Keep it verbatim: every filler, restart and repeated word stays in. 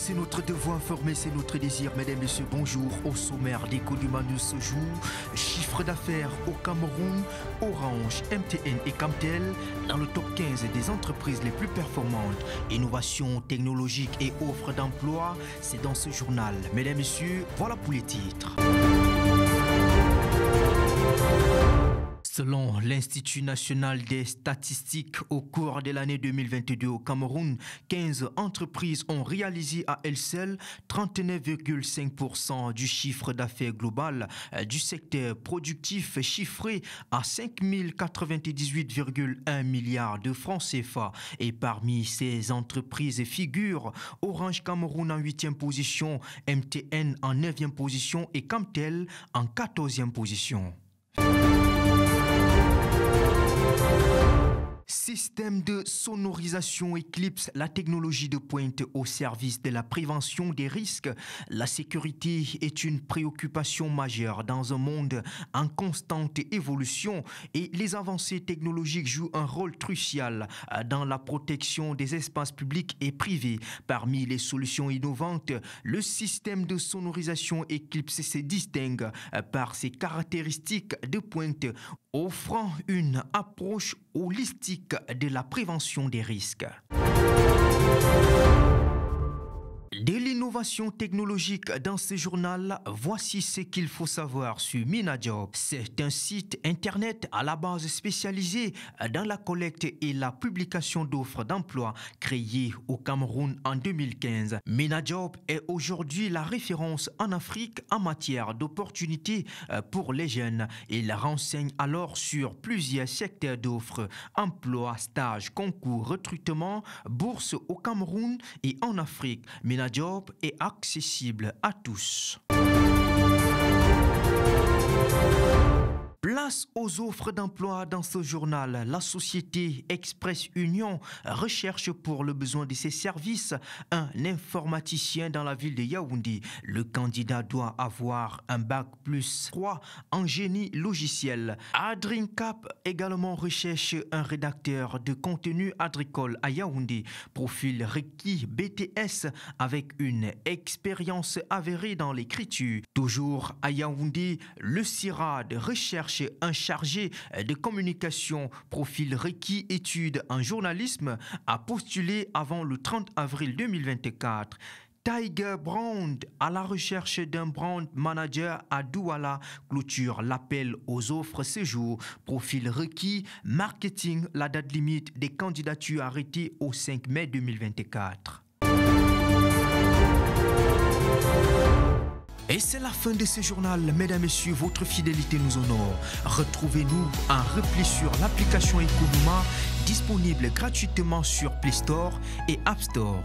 c'est notre devoir, informer, c'est notre désir. Mesdames et messieurs, bonjour. Au sommaire d'Econuma News ce jour, chiffre d'affaires au Cameroun, Orange, M T N et Camtel dans le top quinze des entreprises les plus performantes. Innovation technologique et offre d'emploi, c'est dans ce journal. Mesdames et messieurs, voilà pour les titres. Selon l'Institut national des statistiques, au cours de l'année deux mille vingt-deux au Cameroun, quinze entreprises ont réalisé à elles seules trente-neuf virgule cinq pour cent du chiffre d'affaires global du secteur productif, chiffré à cinq mille quatre-vingt-dix-huit virgule un milliards de francs C F A. Et parmi ces entreprises figurent Orange Cameroun en huitième position, M T N en neuvième position et Camtel en quatorzième position. Système de sonorisation Eclipse, la technologie de pointe au service de la prévention des risques. La sécurité est une préoccupation majeure dans un monde en constante évolution et les avancées technologiques jouent un rôle crucial dans la protection des espaces publics et privés. Parmi les solutions innovantes, le système de sonorisation Eclipse se distingue par ses caractéristiques de pointe, offrant une approche holistique de la prévention des risques. De l'innovation technologique dans ce journal, voici ce qu'il faut savoir sur Mina Job. C'est un site internet à la base spécialisé dans la collecte et la publication d'offres d'emploi, créé au Cameroun en deux mille quinze. Mina Job est aujourd'hui la référence en Afrique en matière d'opportunités pour les jeunes. Il renseigne alors sur plusieurs secteurs d'offres, emploi, stage, concours, recrutement, bourse au Cameroun et en Afrique. Mina Job est accessible à tous. Place aux offres d'emploi dans ce journal. La société Express Union recherche pour le besoin de ses services un informaticien dans la ville de Yaoundé. Le candidat doit avoir un bac plus trois en génie logiciel. AgriNkap également recherche un rédacteur de contenu agricole à Yaoundé. Profil requis B T S avec une expérience avérée dans l'écriture. Toujours à Yaoundé, le Cirad recherche un chargé de communication, profil requis, études en journalisme, a postulé avant le trente avril deux mille vingt-quatre. Tiger Brand à la recherche d'un brand manager à Douala clôture l'appel aux offres ce jour. Profil requis, marketing, la date limite des candidatures arrêtée au cinq mai deux mille vingt-quatre. Et c'est la fin de ce journal. Mesdames et messieurs, votre fidélité nous honore. Retrouvez-nous en repli sur l'application Econuma, disponible gratuitement sur Play Store et App Store.